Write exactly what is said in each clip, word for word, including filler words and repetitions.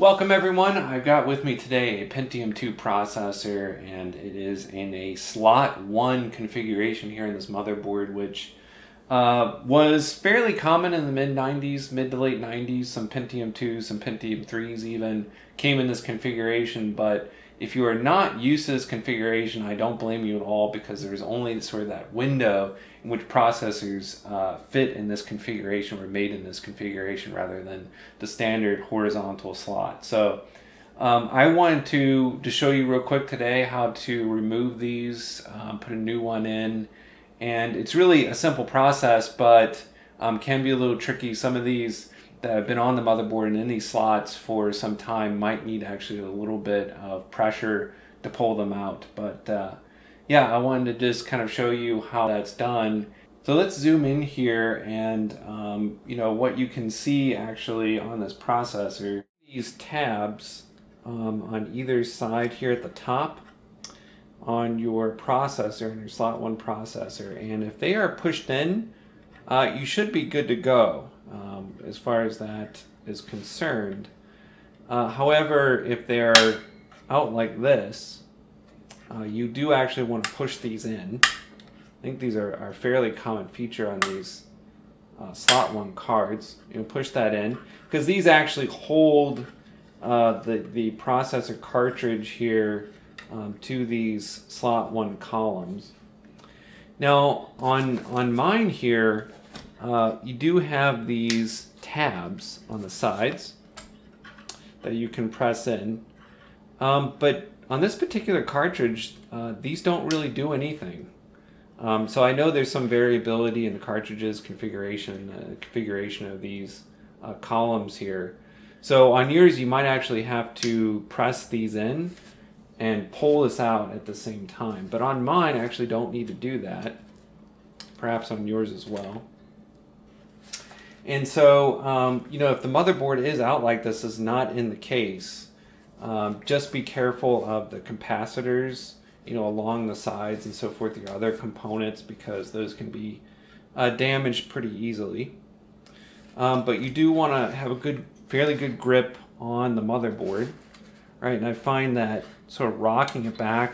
Welcome everyone. I've got with me today a Pentium two processor, and it is in a slot one configuration here in this motherboard, which uh, was fairly common in the mid nineties, mid to late nineties. Some Pentium twos, some Pentium threes even came in this configuration, but if you are not used to this configuration, I don't blame you at all, because there's only sort of that window in which processors uh, fit in this configuration, were made in this configuration rather than the standard horizontal slot. So um, I wanted to, to show you real quick today how to remove these, um, put a new one in. And it's really a simple process, but um, can be a little tricky. Some of these that have been on the motherboard and in these slots for some time might need actually a little bit of pressure to pull them out. But uh, yeah, I wanted to just kind of show you how that's done. So let's zoom in here, and um, you know what you can see actually on this processor. These tabs um, on either side here at the top on your processor, and your slot one processor, and if they are pushed in, uh, you should be good to go. Um, as far as that is concerned. Uh, however, if they are out like this, uh, you do actually want to push these in. I think these are, are a fairly common feature on these uh, slot one cards. You'll push that in, because these actually hold uh, the, the processor cartridge here um, to these slot one columns. Now, on, on mine here, Uh, you do have these tabs on the sides that you can press in, um, but on this particular cartridge, uh, these don't really do anything. Um, so I know there's some variability in the cartridges configuration, uh, configuration of these uh, columns here. So on yours, you might actually have to press these in and pull this out at the same time. But on mine, I actually don't need to do that. Perhaps on yours as well. And so, um, you know, if the motherboard is out like this, is not in the case, um, just be careful of the capacitors, you know, along the sides and so forth, your other components, because those can be uh, damaged pretty easily. Um, but you do want to have a good, fairly good grip on the motherboard, right? And I find that sort of rocking it back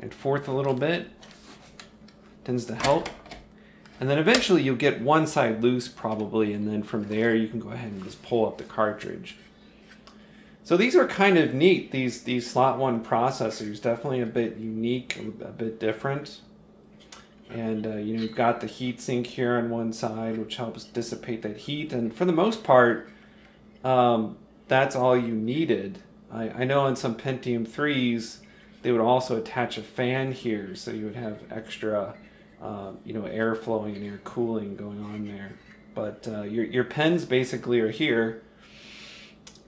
and forth a little bit tends to help. And then eventually you'll get one side loose probably, and then from there you can go ahead and just pull up the cartridge. So these are kind of neat, these, these slot one processors, definitely a bit unique, a bit different. And uh, you know, you've got the heat sink here on one side, which helps dissipate that heat. And for the most part, um, that's all you needed. I, I know on some Pentium threes, they would also attach a fan here, so you would have extra Uh, you know, air flowing and air cooling going on there. But uh, your, your pens basically are here,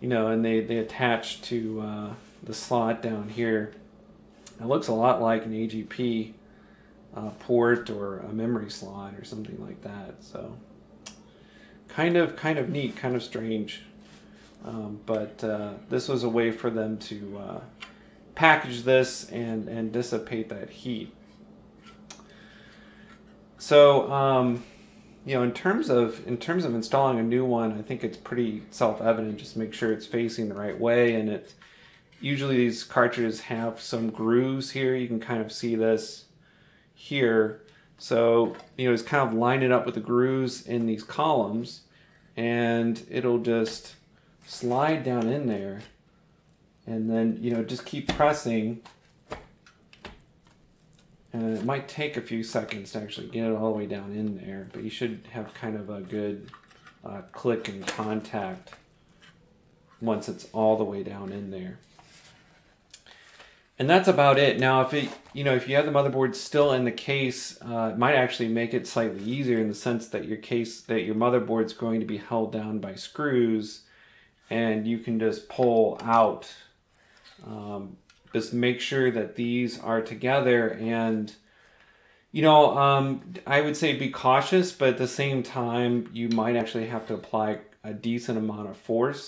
you know, and they, they attach to uh, the slot down here. It looks a lot like an A G P uh, port or a memory slot or something like that. So kind of, kind of neat, kind of strange. Um, but uh, this was a way for them to uh, package this and, and dissipate that heat. So, um, you know, in terms of in terms of installing a new one, I think it's pretty self-evident. Just make sure it's facing the right way, and it usually these cartridges have some grooves here. You can kind of see this here. So, you know, just kind of line it up with the grooves in these columns, and it'll just slide down in there, and then, you know, just keep pressing. And it might take a few seconds to actually get it all the way down in there, but you should have kind of a good uh, click and contact once it's all the way down in there. And that's about it. Now, if it, you know, if you have the motherboard still in the case, uh, it might actually make it slightly easier in the sense that your case, that your motherboard's going to be held down by screws, and you can just pull out. Um, Just make sure that these are together, and, you know, um, I would say be cautious, but at the same time, you might actually have to apply a decent amount of force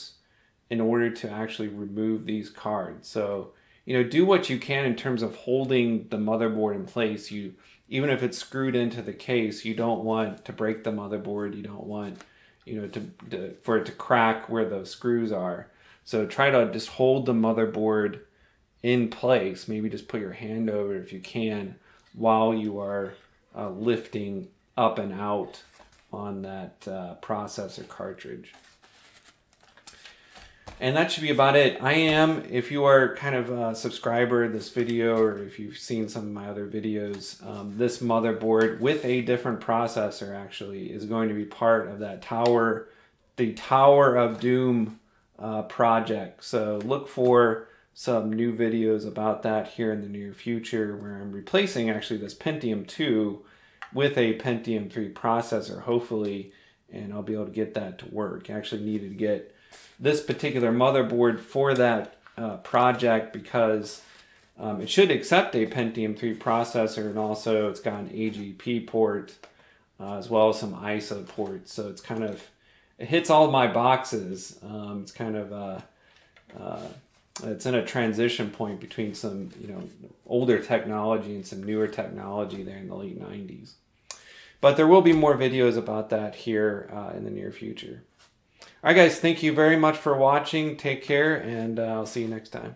in order to actually remove these cards. So, you know, do what you can in terms of holding the motherboard in place. You, even if it's screwed into the case, you don't want to break the motherboard. You don't want, you know, to, to, for it to crack where those screws are. So try to just hold the motherboard in place. Maybe just put your hand over it if you can while you are uh, lifting up and out on that uh, processor cartridge. And that should be about it. I am, if you are kind of a subscriber to this video, or if you've seen some of my other videos, um, this motherboard with a different processor actually is going to be part of that tower, the Tower of Doom uh, project. So look for some new videos about that here in the near future, where I'm replacing actually this Pentium two with a Pentium three processor, hopefully, and I'll be able to get that to work. I actually needed to get this particular motherboard for that uh, project because um, it should accept a Pentium three processor, and also it's got an A G P port uh, as well as some I S O ports. So it's kind of, it hits all my boxes. Um, it's kind of a, uh, it's in a transition point between some, you know, older technology and some newer technology there in the late nineties. But there will be more videos about that here uh, in the near future. All right, guys, thank you very much for watching. Take care, and uh, I'll see you next time.